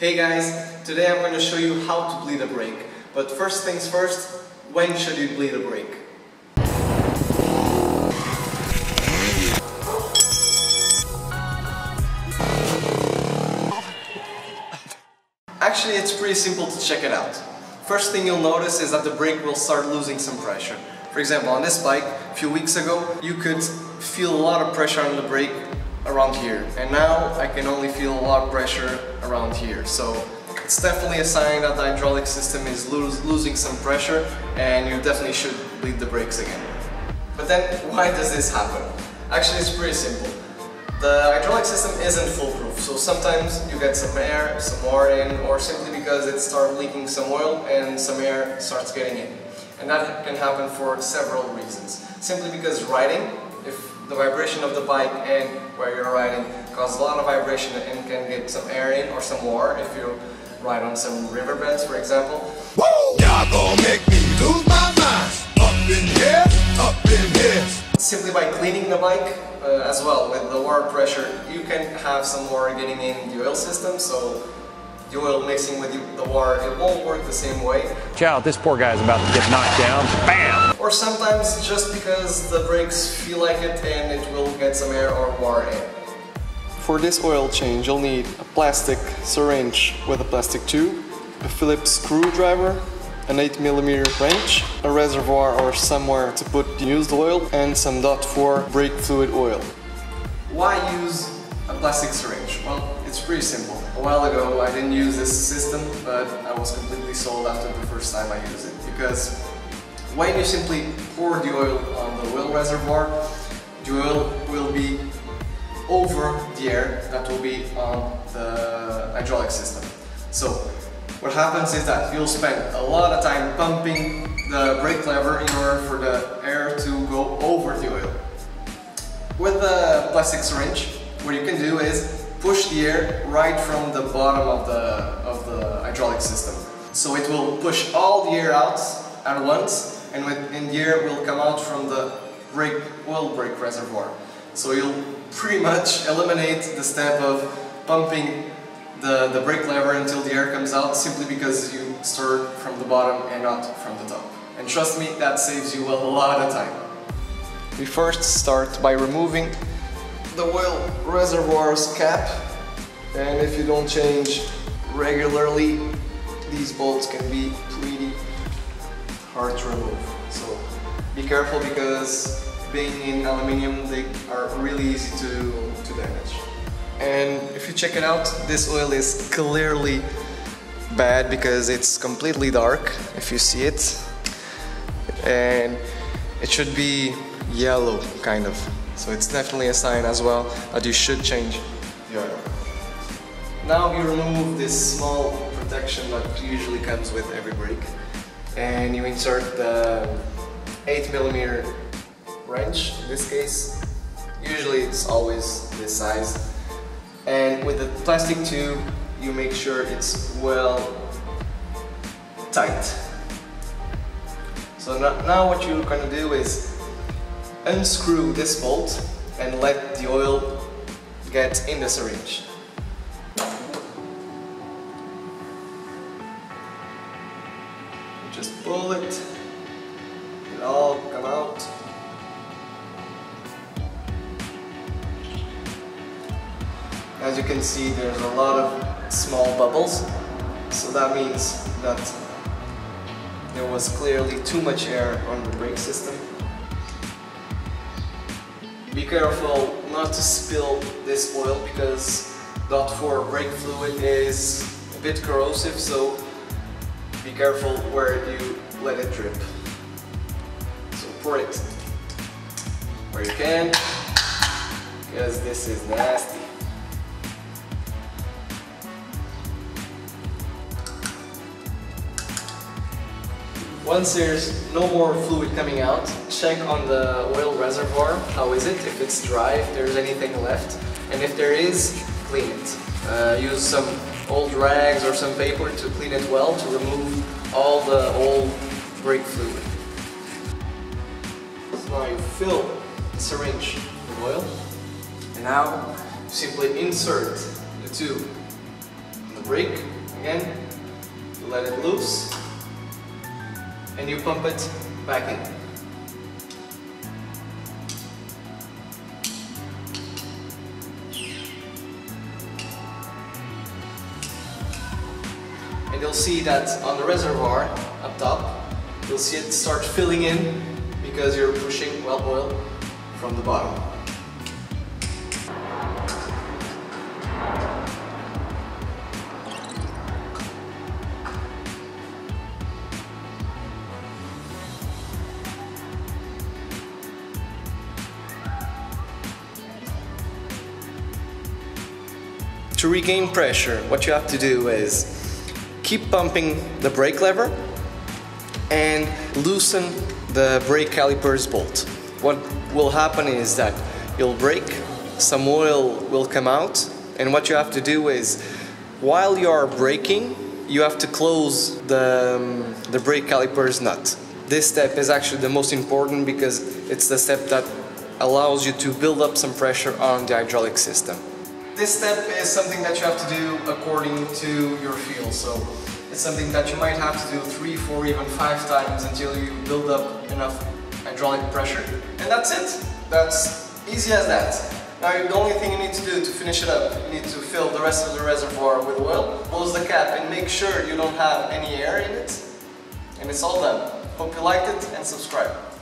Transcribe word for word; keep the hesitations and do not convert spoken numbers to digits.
Hey guys, today I'm going to show you how to bleed a brake. But first things first, when should you bleed a brake? Actually, it's pretty simple to check it out. First thing you'll notice is that the brake will start losing some pressure. For example, on this bike, a few weeks ago, you could feel a lot of pressure on the brake around here, and now I can only feel a lot of pressure around here. So it's definitely a sign that the hydraulic system is lo losing some pressure, and you definitely should bleed the brakes again. But then, why does this happen? Actually, it's pretty simple. The hydraulic system isn't foolproof, so sometimes you get some air, some oil in, or simply because it starts leaking some oil and some air starts getting in. And that can happen for several reasons. Simply because riding, if the vibration of the bike and where you're riding causes a lot of vibration and can get some air in or some water if you ride on some riverbeds, for example. Y'all gonna make me lose my mind. Up in here, up in here. Simply by cleaning the bike uh, as well with the water pressure, you can have some water getting in the oil system. So the oil mixing with the water, it won't work the same way. Child, this poor guy is about to get knocked down. Bam! Or sometimes just because the brakes feel like it and it will get some air or water in. For this oil change, you'll need a plastic syringe with a plastic tube, a Phillips screwdriver, an eight millimeter wrench, a reservoir or somewhere to put the used oil, and some dot four brake fluid oil. Why use a plastic syringe? Well, it's pretty simple. A while ago I didn't use this system, but I was completely sold after the first time I used it, because when you simply pour the oil on the oil reservoir, the oil will be over the air that will be on the hydraulic system. So what happens is that you'll spend a lot of time pumping the brake lever in order for the air to go over the oil. With the plastic syringe, what you can do is push the air right from the bottom of the of the hydraulic system. So it will push all the air out at once, and with, and the air will come out from the brake oil brake reservoir. So you'll pretty much eliminate the step of pumping the, the brake lever until the air comes out, simply because you start from the bottom and not from the top. And trust me, that saves you a lot of time. We first start by removing the oil reservoir's cap, and if you don't change regularly, these bolts can be pretty hard to remove. So be careful, because being in aluminium, they are really easy to, to damage. And if you check it out, this oil is clearly bad because it's completely dark, if you see it, and it should be yellow, kind of. So it's definitely a sign as well that you should change the oil. Now you remove this small protection that usually comes with every brake, and you insert the eight millimeter wrench. In this case, usually it's always this size. And with the plastic tube, you make sure it's well tight. So now what you're going to do is unscrew this bolt and let the oil get in the syringe. Just pull it, it all come out. As you can see, there's a lot of small bubbles, so that means that there was clearly too much air on the brake system. Be careful not to spill this oil, because dot four brake fluid is a bit corrosive, so be careful where you let it drip. So pour it where you can, because this is nasty. Once there's no more fluid coming out, check on the oil reservoir, how is it, if it's dry, if there's anything left, and if there is, clean it. Uh, use some old rags or some paper to clean it well, to remove all the old brake fluid. So now you fill the syringe with oil, and now you simply insert the tube in the break again, you let it loose, and you pump it back in. And you'll see that on the reservoir up top, you'll see it start filling in because you're pushing whale oil from the bottom. To regain pressure, what you have to do is keep pumping the brake lever and loosen the brake caliper's bolt. What will happen is that you'll brake, some oil will come out, and what you have to do is, while you are braking, you have to close the, um, the brake caliper's nut. This step is actually the most important because it's the step that allows you to build up some pressure on the hydraulic system. This step is something that you have to do according to your feel, so it's something that you might have to do three, four, even five times until you build up enough hydraulic pressure. And that's it. That's easy as that. Now the only thing you need to do to finish it up, you need to fill the rest of the reservoir with oil, close the cap and make sure you don't have any air in it. And it's all done. Hope you liked it and subscribe.